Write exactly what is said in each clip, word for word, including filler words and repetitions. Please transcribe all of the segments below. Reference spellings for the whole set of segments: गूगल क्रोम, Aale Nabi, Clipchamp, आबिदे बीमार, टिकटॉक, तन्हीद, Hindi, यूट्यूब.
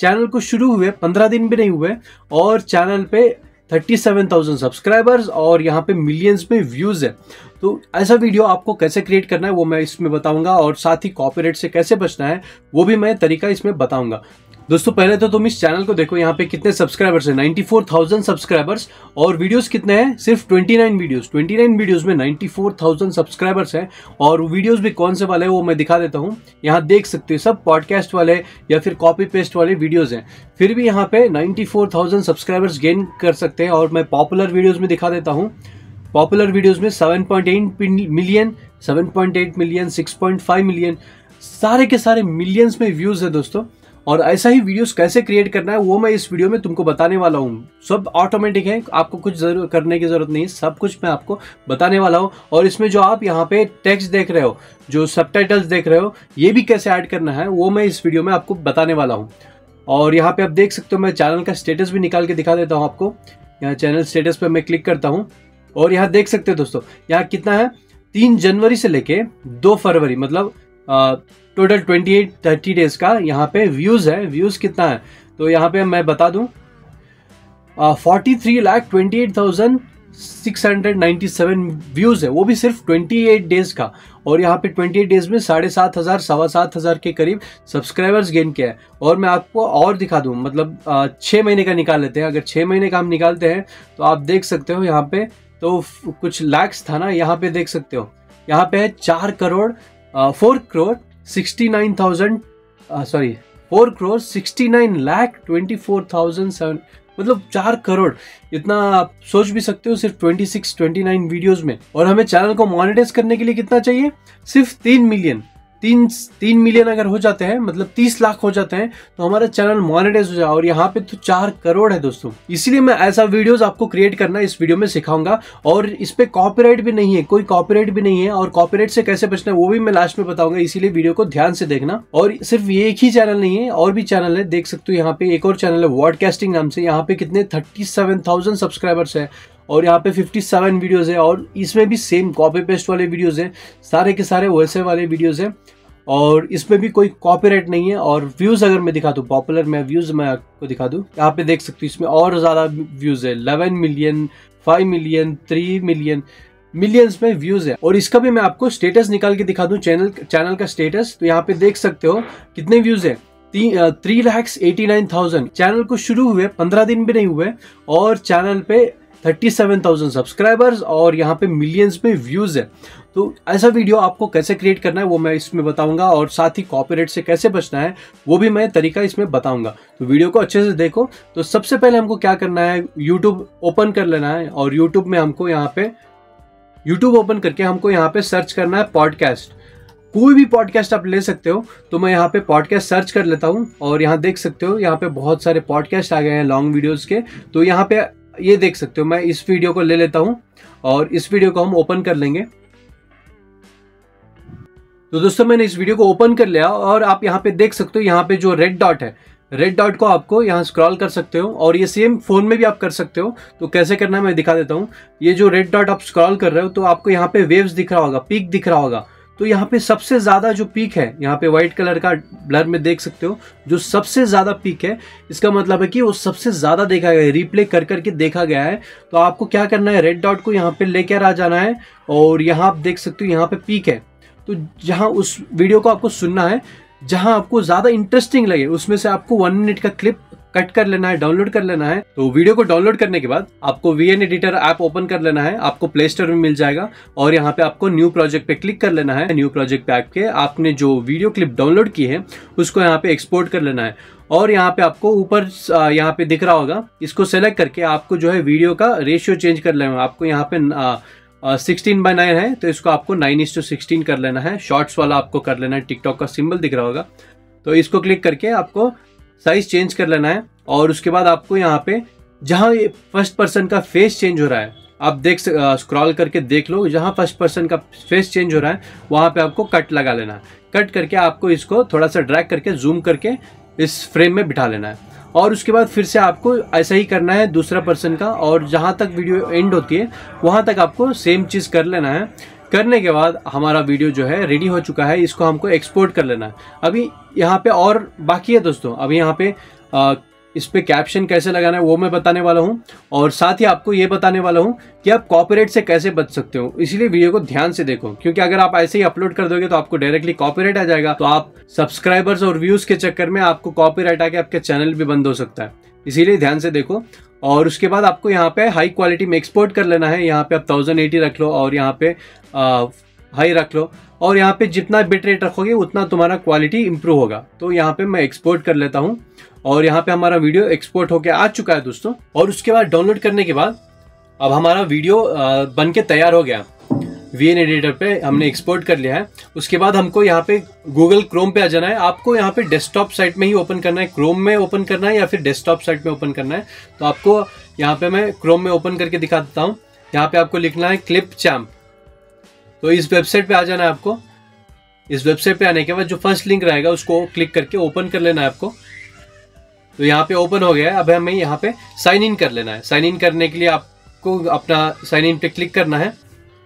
Channel को शुरू हुए पंद्रह दिन भी नहीं हुए और चैनल पे सैंतीस हज़ार सब्सक्राइबर्स और यहाँ पे मिलियंस में व्यूज़ है। तो ऐसा वीडियो आपको कैसे क्रिएट करना है वो मैं इसमें बताऊंगा और साथ ही कॉपीराइट से कैसे बचना है वो भी मैं तरीका इसमें बताऊंगा। दोस्तों पहले तो तुम इस चैनल को देखो, यहाँ पे कितने सब्सक्राइबर्स हैं, चौरानवे हज़ार सब्सक्राइबर्स और वीडियोस कितने हैं, सिर्फ उनतीस वीडियोस। उनतीस वीडियोस में चौरानवे हज़ार सब्सक्राइबर्स हैं और वीडियोस भी कौन से वाले वो मैं दिखा देता हूँ। यहाँ देख सकते हो सब पॉडकास्ट वाले या फिर कॉपी पेस्ट वाले वीडियोज़ हैं, फिर भी यहाँ पे चौरानवे हज़ार सब्सक्राइबर्स गेन कर सकते हैं। और मैं पॉपुलर वीडियोज़ में दिखा देता हूँ, पॉपुलर वीडियोज़ में सात पॉइंट आठ मिलियन, सात पॉइंट आठ मिलियन, छह पॉइंट पाँच मिलियन, सारे के सारे मिलियंस में व्यूज़ है दोस्तों। और ऐसा ही वीडियोस कैसे क्रिएट करना है वो मैं इस वीडियो में तुमको बताने वाला हूँ। सब ऑटोमेटिक है, आपको कुछ जरूर करने की ज़रूरत नहीं है, सब कुछ मैं आपको बताने वाला हूँ। और इसमें जो आप यहाँ पे टेक्स्ट देख रहे हो, जो सबटाइटल्स देख रहे हो, ये भी कैसे ऐड करना है वो मैं इस वीडियो में आपको बताने वाला हूँ। और यहाँ पर आप देख सकते हो मैं चैनल का स्टेटस भी निकाल के दिखा देता हूँ आपको। यहाँ चैनल स्टेटस पर मैं क्लिक करता हूँ और यहाँ देख सकते हो दोस्तों यहाँ कितना है, तीन जनवरी से लेके दो फरवरी मतलब टोटल अट्ठाईस तीस डेज का यहाँ पे व्यूज़ है। व्यूज़ कितना है तो यहाँ पे मैं बता दूँ तैंतालीस लाख अट्ठाईस हज़ार छह सौ सत्तानवे व्यूज़ है, वो भी सिर्फ अट्ठाईस डेज़ का। और यहाँ पे अट्ठाईस डेज़ में साढ़े सात हज़ार सवा सात हज़ार के करीब सब्सक्राइबर्स गेन किया है। और मैं आपको और दिखा दूँ, मतलब छः महीने का निकाल लेते हैं, अगर छः महीने का हम निकालते हैं तो आप देख सकते हो यहाँ पे तो कुछ लैक्स था ना, यहाँ पे देख सकते हो यहाँ पे है चार crore four crore sixty nine thousand sorry four crore sixty nine lakh twenty four thousand seven मतलब चार करोड़ इतना आप सोच भी सकते हो सिर्फ छब्बीस उनतीस वीडियोस में। और हमें चैनल को मोनेटाइज करने के लिए कितना चाहिए, सिर्फ तीन मिलियन तीन तीन मिलियन अगर हो जाते हैं मतलब तीस लाख हो जाते हैं तो हमारा चैनल मोनेटाइज हो जाए। और यहाँ पे तो चार करोड़ है दोस्तों, इसीलिए मैं ऐसा वीडियोस आपको क्रिएट करना इस वीडियो में सिखाऊंगा। और इस पे कॉपीराइट भी नहीं है, कोई कॉपीराइट भी नहीं है और कॉपीराइट से कैसे बचना है वो भी मैं लास्ट में बताऊंगा, इसीलिए वीडियो को ध्यान से देखना। और सिर्फ ये एक ही चैनल नहीं है, और भी चैनल है, देख सकते हो यहाँ पे एक और चैनल है वॉडकास्टिंग नाम से, यहाँ पे कितने थर्टी सेवन थाउजेंड सब्सक्राइबर्स है और यहाँ पे सत्तावन वीडियोस है और इसमें भी सेम कॉपी पेस्ट वाले वीडियोस हैं, सारे के सारे वैसे वाले वीडियोस हैं और इसमें भी कोई कॉपीराइट नहीं है। और व्यूज़ अगर मैं दिखा दूँ, पॉपुलर में व्यूज़ मैं आपको दिखा दूँ, यहाँ पे देख सकते हो इसमें और ज़्यादा व्यूज़ है, ग्यारह मिलियन, पाँच मिलियन, तीन मिलियन, मिलियंस में व्यूज़ है। और इसका भी मैं आपको स्टेटस निकाल के दिखा दूँ, चैनल चैनल का स्टेटस, तो यहाँ पे देख सकते हो कितने व्यूज़ है, three lakhs eighty nine thousand. Channel को शुरू हुए पंद्रह दिन भी नहीं हुए और चैनल पे सैंतीस हज़ार सब्सक्राइबर्स और यहाँ पे मिलियंस में व्यूज़ है। तो ऐसा वीडियो आपको कैसे क्रिएट करना है वो मैं इसमें बताऊंगा और साथ ही कॉपीराइट से कैसे बचना है वो भी मैं तरीका इसमें बताऊंगा। तो वीडियो को अच्छे से देखो। तो सबसे पहले हमको क्या करना है, यूट्यूब ओपन कर लेना है और यूट्यूब में हमको यहाँ पे यूट्यूब ओपन करके हमको यहाँ पे सर्च करना है पॉडकास्ट, कोई भी पॉडकास्ट आप ले सकते हो। तो मैं यहाँ पे पॉडकास्ट सर्च कर लेता हूँ और यहाँ देख सकते हो यहाँ पे बहुत सारे पॉडकास्ट आ गए हैं लॉन्ग वीडियोज़ के। तो यहाँ पे ये देख सकते हो, मैं इस वीडियो को ले लेता हूं और इस वीडियो को हम ओपन कर लेंगे। तो दोस्तों मैंने इस वीडियो को ओपन कर लिया और आप यहां पे देख सकते हो यहाँ पे जो रेड डॉट है, रेड डॉट को आपको यहाँ स्क्रॉल कर सकते हो और ये सेम फोन में भी आप कर सकते हो। तो कैसे करना है मैं दिखा देता हूँ। ये जो रेड डॉट आप स्क्रॉल कर रहे हो तो आपको यहाँ पे वेव्स दिख रहा होगा, पीक दिख रहा होगा। तो यहाँ पे सबसे ज़्यादा जो पीक है, यहाँ पे व्हाइट कलर का ब्लर में देख सकते हो, जो सबसे ज़्यादा पीक है इसका मतलब है कि वो सबसे ज़्यादा देखा गया है, रिप्ले कर करके देखा गया है। तो आपको क्या करना है, रेड डॉट को यहाँ पे लेकर आ जाना है और यहाँ आप देख सकते हो यहाँ पे पीक है। तो जहाँ उस वीडियो को आपको सुनना है जहाँ आपको ज़्यादा इंटरेस्टिंग लगे उसमें से आपको वन मिनट का क्लिप कट कर लेना है, डाउनलोड कर लेना है। तो वीडियो को डाउनलोड करने के बाद आपको वीएन एडिटर ऐप ओपन कर लेना है, आपको प्ले स्टोर में मिल जाएगा और यहाँ पे आपको न्यू प्रोजेक्ट पे क्लिक कर लेना है। न्यू प्रोजेक्ट पे आपके आपने जो वीडियो क्लिप डाउनलोड की है उसको यहाँ पे एक्सपोर्ट कर लेना है और यहाँ पे आपको ऊपर यहाँ पे दिख रहा होगा, इसको सेलेक्ट करके आपको जो है वीडियो का रेशियो चेंज कर लेना है। आपको यहाँ पे सिक्सटीन बाय नाइन है तो इसको आपको नाइन इज टू सिक्सटीन कर लेना है। शॉर्ट्स वाला आपको कर लेना है, टिकटॉक का सिंबल दिख रहा होगा तो इसको क्लिक करके आपको साइज चेंज कर लेना है। और उसके बाद आपको यहाँ पे जहाँ फर्स्ट पर्सन का फेस चेंज हो रहा है आप देख स्क्रॉल करके देख लो, जहाँ फर्स्ट पर्सन का फेस चेंज हो रहा है वहाँ पे आपको कट लगा लेना है। कट करके आपको इसको थोड़ा सा ड्रैग करके जूम करके इस फ्रेम में बिठा लेना है और उसके बाद फिर से आपको ऐसा ही करना है दूसरा पर्सन का। और जहाँ तक वीडियो एंड होती है वहाँ तक आपको सेम चीज़ कर लेना है। करने के बाद हमारा वीडियो जो है रेडी हो चुका है, इसको हमको एक्सपोर्ट कर लेना है। अभी यहाँ पे और बाकी है दोस्तों, अभी यहाँ पे आ, इस पर कैप्शन कैसे लगाना है वो मैं बताने वाला हूँ, और साथ ही आपको ये बताने वाला हूँ कि आप कॉपीराइट से कैसे बच सकते हो। इसलिए वीडियो को ध्यान से देखो, क्योंकि अगर आप ऐसे ही अपलोड कर दोगे तो आपको डायरेक्टली कॉपीराइट आ जाएगा, तो आप सब्सक्राइबर्स और व्यूज़ के चक्कर में आपको कॉपीराइट आके आपके चैनल भी बंद हो सकता है। इसीलिए ध्यान से देखो। और उसके बाद आपको यहाँ पे हाई क्वालिटी में एक्सपोर्ट कर लेना है। यहाँ पे आप टेन एटी रख लो और यहाँ पे आ, हाई रख लो, और यहाँ पे जितना बिट रेट रखोगे उतना तुम्हारा क्वालिटी इंप्रूव होगा। तो यहाँ पे मैं एक्सपोर्ट कर लेता हूँ, और यहाँ पे हमारा वीडियो एक्सपोर्ट होके आ चुका है दोस्तों। और उसके बाद डाउनलोड करने के बाद अब हमारा वीडियो बन के तैयार हो गया। वी एन एडिटर पे हमने एक्सपोर्ट कर लिया है। उसके बाद हमको यहाँ पे गूगल क्रोम पे आ जाना है। आपको यहाँ पे डेस्कटॉप साइट में ही ओपन करना है, क्रोम में ओपन करना है या फिर डेस्कटॉप साइट में ओपन करना है। तो आपको यहाँ पे मैं क्रोम में ओपन करके दिखा देता हूँ। यहाँ पे आपको लिखना है क्लिपचैम्प। तो इस वेबसाइट पे आ जाना है आपको। इस वेबसाइट पे आने के बाद जो फर्स्ट लिंक रहेगा उसको क्लिक करके ओपन कर लेना है आपको। तो यहाँ पे ओपन हो गया है। अब हमें यहाँ पे साइन इन कर लेना है। साइन इन करने के लिए आपको अपना साइन इन पे क्लिक करना है।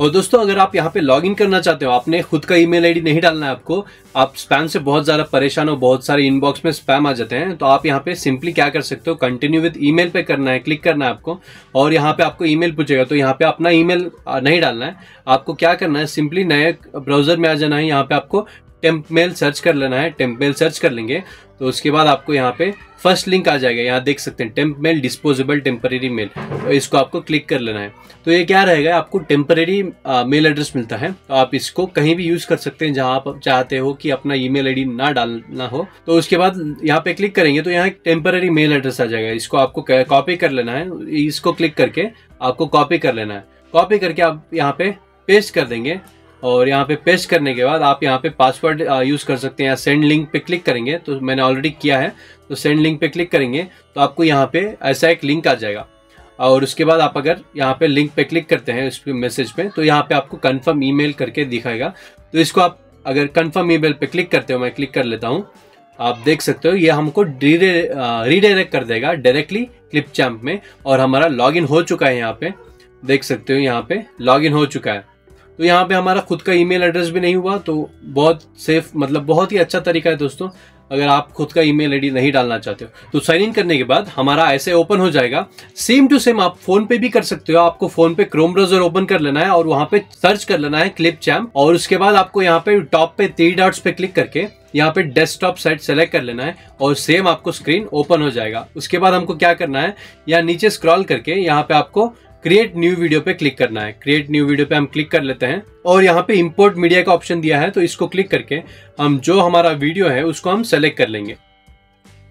और दोस्तों अगर आप यहाँ पे लॉगिन करना चाहते हो, आपने खुद का ईमेल आईडी नहीं डालना है आपको, आप स्पैम से बहुत ज़्यादा परेशान हो, बहुत सारे इनबॉक्स में स्पैम आ जाते हैं, तो आप यहाँ पे सिंपली क्या कर सकते हो, कंटिन्यू विद ईमेल पे करना है, क्लिक करना है आपको। और यहाँ पे आपको ईमेल पूछेगा, तो यहाँ पे अपना ईमेल नहीं डालना है आपको। क्या करना है, सिंपली नए ब्राउजर में आ जाना है। यहाँ पे आपको टेम्प मेल सर्च कर लेना है। टेम्प मेल सर्च कर लेंगे तो उसके बाद आपको यहाँ पे फर्स्ट लिंक आ जाएगा। यहाँ देख सकते हैं temp mail, disposable temporary mail, तो इसको आपको क्लिक कर लेना है। तो ये क्या रहेगा, आपको टेम्परेरी मेल एड्रेस मिलता है। तो आप इसको कहीं भी यूज़ कर सकते हैं जहाँ आप चाहते हो कि अपना ईमेल आईडी ना डालना हो। तो उसके बाद यहाँ पे क्लिक करेंगे तो यहाँ एक टेम्परेरी मेल एड्रेस आ जाएगा। इसको आपको कॉपी कर लेना है। इसको क्लिक करके आपको कॉपी कर लेना है। कॉपी करके आप यहाँ पे पेस्ट कर देंगे, और यहाँ पे पेस्ट करने के बाद आप यहाँ पे पासवर्ड यूज़ कर सकते हैं या सेंड लिंक पे क्लिक करेंगे। तो मैंने ऑलरेडी किया है, तो सेंड लिंक पे क्लिक करेंगे तो आपको यहाँ पे ऐसा एक लिंक आ जाएगा। और उसके बाद आप अगर यहाँ पे लिंक पे क्लिक करते हैं इस मैसेज पे, तो यहाँ पे आपको कन्फर्म ईमेल करके दिखाएगा। तो इसको आप अगर कन्फर्म ईमेल पे क्लिक करते हो, मैं क्लिक कर लेता हूँ, आप देख सकते हो ये हमको रीडायरेक्ट कर देगा डायरेक्टली क्लिपचैम्प में। और हमारा लॉगिन हो चुका है, यहाँ पे देख सकते हो, यहाँ पे लॉगिन हो चुका है। तो यहाँ पे हमारा खुद का ईमेल एड्रेस भी नहीं हुआ। तो बहुत सेफ, मतलब बहुत ही अच्छा तरीका है दोस्तों, अगर आप खुद का ईमेल आईडी नहीं डालना चाहते हो। तो साइन इन करने के बाद हमारा ऐसे ओपन हो जाएगा। सेम टू सेम आप फोन पे भी कर सकते हो। आपको फोन पे क्रोम ब्राउजर ओपन कर लेना है और वहाँ पे सर्च कर लेना है क्लिपचैम्प। और उसके बाद आपको यहाँ पे टॉप पे थ्री डॉट्स पे क्लिक करके यहाँ पे डेस्कटॉप साइट सेलेक्ट कर लेना है, और सेम आपको स्क्रीन ओपन हो जाएगा। उसके बाद हमको क्या करना है, यहाँ नीचे स्क्रॉल करके यहाँ पे आपको क्रिएट न्यू वीडियो पे क्लिक करना है। क्रिएट न्यू वीडियो पे हम क्लिक कर लेते हैं, और यहाँ पे इंपोर्ट मीडिया का ऑप्शन दिया है, तो इसको क्लिक करके हम जो हमारा वीडियो है उसको हम सेलेक्ट कर लेंगे।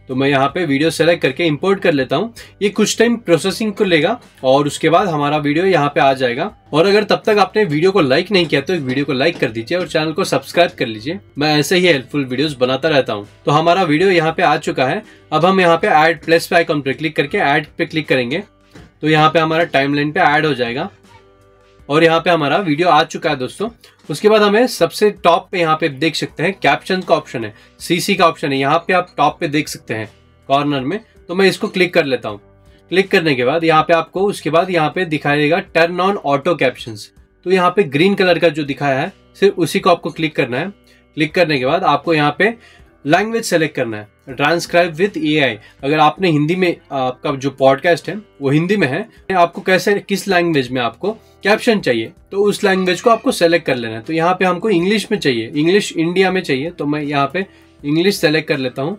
तो मैं यहाँ पे वीडियो सेलेक्ट करके इंपोर्ट कर लेता हूँ। ये कुछ टाइम प्रोसेसिंग को लेगा और उसके बाद हमारा वीडियो यहाँ पे आ जाएगा। और अगर तब तक आपने वीडियो को लाइक नहीं किया तो वीडियो को लाइक कर दीजिए और चैनल को सब्सक्राइब कर लीजिए। मैं ऐसे ही हेल्पफुल वीडियोस बनाता रहता हूँ। तो हमारा वीडियो यहाँ पे आ चुका है। अब हम यहाँ पे ऐड प्लस पे आइकॉन पे क्लिक करके ऐड पे क्लिक करेंगे तो यहाँ पे हमारा टाइमलाइन पे ऐड हो जाएगा, और यहाँ पे हमारा वीडियो आ चुका है दोस्तों। उसके बाद हमें सबसे टॉप पे यहाँ पे देख सकते हैं कैप्शन का ऑप्शन है, सीसी का ऑप्शन है, यहाँ पे आप टॉप पे देख सकते हैं कॉर्नर में। तो मैं इसको क्लिक कर लेता हूँ। क्लिक करने के बाद यहाँ पे आपको उसके बाद यहाँ पे दिखाएगा टर्न ऑन ऑटो कैप्शन। तो यहाँ पे ग्रीन कलर का जो दिखाया है सिर्फ उसी को आपको क्लिक करना है। क्लिक करने के बाद आपको यहाँ पे लैंग्वेज सेलेक्ट करना है, ट्रांसक्राइब विद एआई। अगर आपने हिंदी में, आपका जो पॉडकास्ट है वो हिंदी में है, आपको कैसे, किस लैंग्वेज में आपको कैप्शन चाहिए तो उस लैंग्वेज को आपको सेलेक्ट कर लेना है। तो यहाँ पे हमको इंग्लिश में चाहिए, इंग्लिश इंडिया में चाहिए, तो मैं यहाँ पे इंग्लिश सेलेक्ट कर लेता हूँ।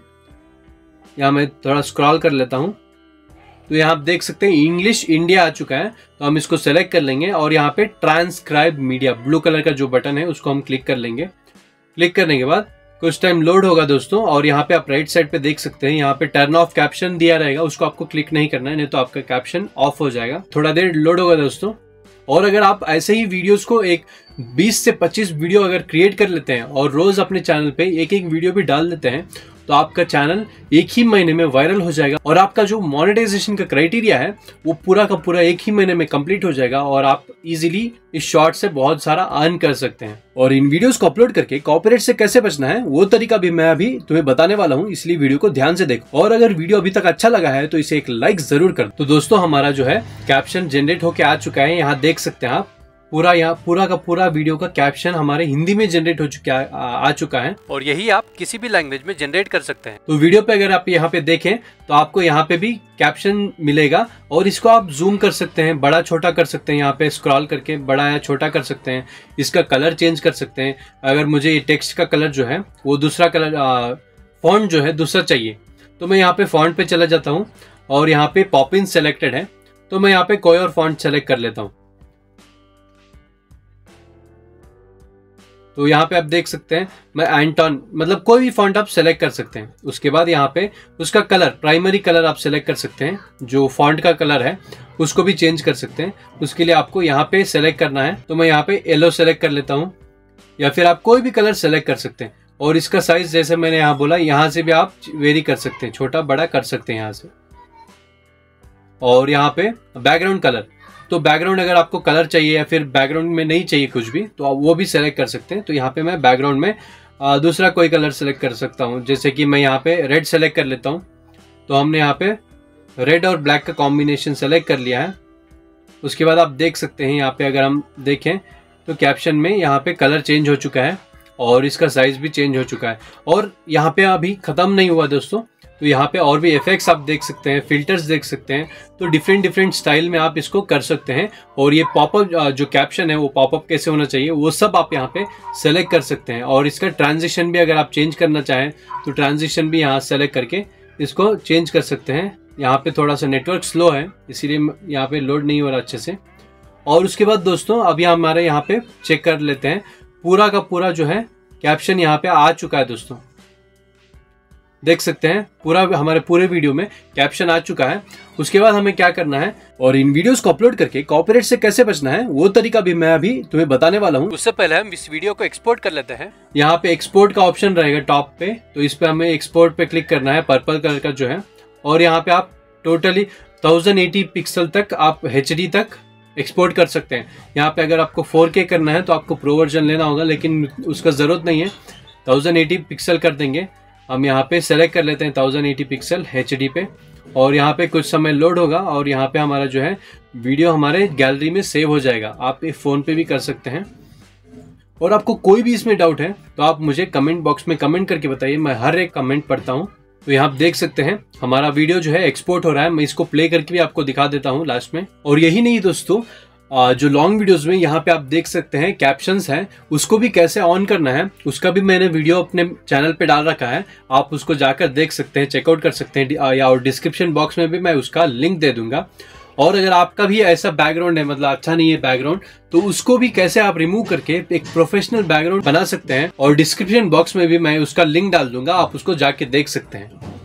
यहाँ मैं थोड़ा स्क्रॉल कर लेता हूँ तो यहाँ आप देख सकते हैं इंग्लिश इंडिया आ चुका है। तो हम इसको सेलेक्ट कर लेंगे और यहाँ पे ट्रांसक्राइब मीडिया ब्लू कलर का जो बटन है उसको हम क्लिक कर लेंगे। क्लिक करने के बाद कुछ टाइम लोड होगा दोस्तों, और यहाँ पे आप राइट साइड पे देख सकते हैं यहाँ पे टर्न ऑफ कैप्शन दिया रहेगा, उसको आपको क्लिक नहीं करना है, नहीं तो आपका कैप्शन ऑफ हो जाएगा। थोड़ा देर लोड होगा दोस्तों। और अगर आप ऐसे ही वीडियोस को एक बीस से पच्चीस वीडियो अगर क्रिएट कर लेते हैं और रोज अपने चैनल पे एक एक वीडियो भी डाल देते हैं तो आपका चैनल एक ही महीने में वायरल हो जाएगा, और आपका जो मोनेटाइजेशन का क्राइटेरिया है वो पूरा का पूरा एक ही महीने में कंप्लीट हो जाएगा, और आप इजीली इस शॉर्ट से बहुत सारा अर्न कर सकते हैं। और इन वीडियोस को अपलोड करके कॉपीराइट से कैसे बचना है वो तरीका भी मैं अभी तुम्हें बताने वाला हूँ, इसलिए वीडियो को ध्यान से देखो। और अगर वीडियो अभी तक अच्छा लगा है तो इसे एक लाइक जरूर कर। तो दोस्तों हमारा जो है कैप्शन जनरेट होके आ चुका है, यहाँ देख सकते हैं आप। पूरा यहाँ पूरा का पूरा वीडियो का कैप्शन हमारे हिंदी में जनरेट हो चुका आ चुका है और यही आप किसी भी लैंग्वेज में जनरेट कर सकते हैं। तो वीडियो पे अगर आप यहाँ पे देखें तो आपको यहाँ पे भी कैप्शन मिलेगा और इसको आप जूम कर सकते हैं, बड़ा छोटा कर सकते हैं, यहाँ पे स्क्रॉल करके बड़ा या छोटा कर सकते हैं, इसका कलर चेंज कर सकते हैं। अगर मुझे टेक्स्ट का कलर जो है वो दूसरा कलर फॉन्ट जो है दूसरा चाहिए तो मैं यहाँ पे फॉन्ट पे चला जाता हूँ और यहाँ पे पॉपिन सेलेक्टेड है तो मैं यहाँ पे कोई और फॉन्ट सेलेक्ट कर लेता हूँ। तो यहाँ पे आप देख सकते हैं मैं एंटॉन मतलब कोई भी फॉन्ट आप सेलेक्ट कर सकते हैं। उसके बाद यहाँ पे उसका कलर प्राइमरी कलर आप सेलेक्ट कर सकते हैं, जो फॉन्ट का कलर है उसको भी चेंज कर सकते हैं। उसके लिए आपको यहाँ पे सेलेक्ट करना है तो मैं यहाँ पे येलो सेलेक्ट कर लेता हूँ या फिर आप कोई भी कलर सेलेक्ट कर सकते हैं। और इसका साइज जैसे मैंने यहाँ बोला यहाँ से भी आप वेरी कर सकते हैं, छोटा बड़ा कर सकते हैं यहाँ से। और यहाँ पे बैकग्राउंड कलर, तो बैकग्राउंड अगर आपको कलर चाहिए या फिर बैकग्राउंड में नहीं चाहिए कुछ भी तो आप वो भी सेलेक्ट कर सकते हैं। तो यहाँ पे मैं बैकग्राउंड में दूसरा कोई कलर सेलेक्ट कर सकता हूँ, जैसे कि मैं यहाँ पे रेड सेलेक्ट कर लेता हूँ। तो हमने यहाँ पे रेड और ब्लैक का कॉम्बिनेशन सेलेक्ट कर लिया है। उसके बाद आप देख सकते हैं यहाँ पे अगर हम देखें तो कैप्शन में यहाँ पे कलर चेंज हो चुका है और इसका साइज भी चेंज हो चुका है। और यहाँ पे अभी ख़त्म नहीं हुआ दोस्तों, तो यहाँ पे और भी इफेक्ट्स आप देख सकते हैं, फिल्टर्स देख सकते हैं। तो डिफरेंट डिफरेंट स्टाइल में आप इसको कर सकते हैं। और ये पॉपअप जो कैप्शन है वो पॉपअप कैसे होना चाहिए वो सब आप यहाँ पे सेलेक्ट कर सकते हैं। और इसका ट्रांजिशन भी अगर आप चेंज करना चाहें तो ट्रांजिशन भी यहाँ सेलेक्ट करके इसको चेंज कर सकते हैं। यहाँ पे थोड़ा सा नेटवर्क स्लो है इसीलिए यहाँ पे लोड नहीं हो रहा अच्छे से। और उसके बाद दोस्तों अभी हमारे यहाँ पे चेक कर लेते हैं, पूरा का पूरा जो है कैप्शन यहाँ पे आ चुका है दोस्तों। देख सकते हैं पूरा हमारे पूरे वीडियो में कैप्शन आ चुका है। उसके बाद हमें क्या करना है और इन वीडियोस को अपलोड करके कॉपीराइट से कैसे बचना है वो तरीका भी मैं अभी तुम्हें बताने वाला हूँ। उससे पहले हम इस वीडियो को एक्सपोर्ट कर लेते हैं। यहाँ पे एक्सपोर्ट का ऑप्शन रहेगा टॉप पे, तो इस पे हमें एक्सपोर्ट पे क्लिक करना है, पर्पल कलर का जो है। और यहाँ पे आप टोटली थाउजेंड एटी पिक्सल तक आप एच डी तक एक्सपोर्ट कर सकते हैं। यहाँ पे अगर आपको फोर के करना है तो आपको प्रो वर्जन लेना होगा, लेकिन उसका ज़रूरत नहीं है, टेन एटी पिक्सल कर देंगे हम। यहाँ पे सेलेक्ट कर लेते हैं ten eighty pixel H D पे और यहाँ पे कुछ समय लोड होगा और यहाँ पे हमारा जो है वीडियो हमारे गैलरी में सेव हो जाएगा। आप ये फ़ोन पे भी कर सकते हैं। और आपको कोई भी इसमें डाउट है तो आप मुझे कमेंट बॉक्स में कमेंट करके बताइए, मैं हर एक कमेंट पढ़ता हूँ। तो यहाँ आप देख सकते हैं हमारा वीडियो जो है एक्सपोर्ट हो रहा है। मैं इसको प्ले करके भी आपको दिखा देता हूँ लास्ट में। और यही नहीं दोस्तों, जो लॉन्ग वीडियोस में यहाँ पे आप देख सकते हैं कैप्शंस हैं, उसको भी कैसे ऑन करना है उसका भी मैंने वीडियो अपने चैनल पे डाल रखा है। आप उसको जाकर देख सकते हैं, चेकआउट कर सकते हैं, या और डिस्क्रिप्शन बॉक्स में भी मैं उसका लिंक दे दूंगा। और अगर आपका भी ऐसा बैकग्राउंड है, मतलब अच्छा नहीं है बैकग्राउंड, तो उसको भी कैसे आप रिमूव करके एक प्रोफेशनल बैकग्राउंड बना सकते हैं। और डिस्क्रिप्शन बॉक्स में भी मैं उसका लिंक डाल दूंगा, आप उसको जाके देख सकते हैं।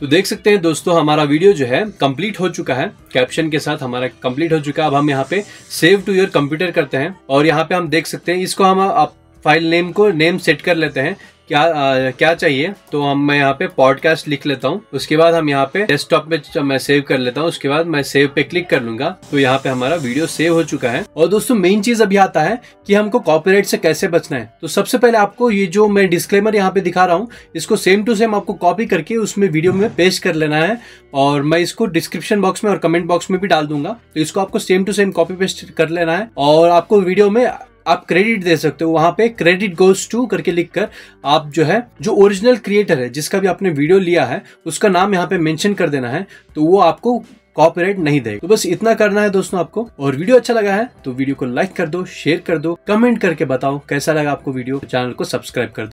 तो देख सकते हैं दोस्तों हमारा वीडियो जो है कंप्लीट हो चुका है, कैप्शन के साथ हमारा कंप्लीट हो चुका है। अब हम यहाँ पे सेव टू योर कंप्यूटर करते हैं और यहाँ पे हम देख सकते हैं इसको हम आप फाइल नेम को नेम सेट कर लेते हैं क्या आ, क्या चाहिए। तो हम मैं यहाँ पे पॉडकास्ट लिख लेता हूँ। उसके बाद हम यहाँ पे डेस्कटॉप में मैं सेव कर लेता हूँ। उसके बाद मैं सेव पे क्लिक कर लूंगा तो यहाँ पे हमारा वीडियो सेव हो चुका है। और दोस्तों मेन चीज अभी आता है कि हमको कॉपीराइट से कैसे बचना है। तो सबसे पहले आपको ये जो मैं डिस्क्लेमर यहाँ पे दिखा रहा हूँ इसको सेम टू सेम आपको कॉपी करके उसमें वीडियो में पेस्ट कर लेना है। और मैं इसको डिस्क्रिप्शन बॉक्स में और कमेंट बॉक्स में भी डाल दूंगा। तो इसको आपको same to same copy paste कर लेना है। और आपको वीडियो में आप क्रेडिट दे सकते हो, वहां पे क्रेडिट गोज टू करके लिखकर आप जो है जो ओरिजिनल क्रिएटर है जिसका भी आपने वीडियो लिया है उसका नाम यहाँ पे मेंशन कर देना है, तो वो आपको कॉपीराइट नहीं देगा। तो बस इतना करना है दोस्तों आपको। और वीडियो अच्छा लगा है तो वीडियो को लाइक कर दो, शेयर कर दो, कमेंट करके बताओ कैसा लगा आपको वीडियो, चैनल को सब्सक्राइब कर दो।